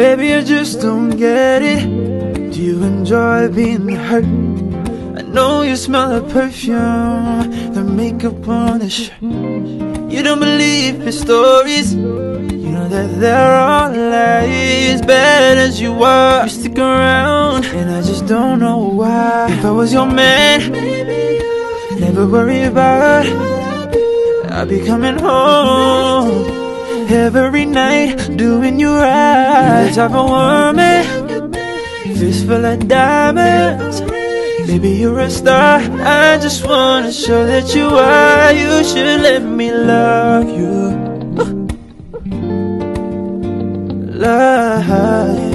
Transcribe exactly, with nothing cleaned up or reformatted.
Baby, I just don't get it. Do you enjoy being hurt? I know you smell the perfume, the makeup on the shirt. You don't believe in stories, you know that they're all lies. Bad as you are, you stick around, and I just don't know why. If I was your man, never worry about it. I'll be coming home every night, doing you right. You're the type of woman, fist full of diamonds. Baby, you're a star, I just wanna show that you are. You should let me love you. Love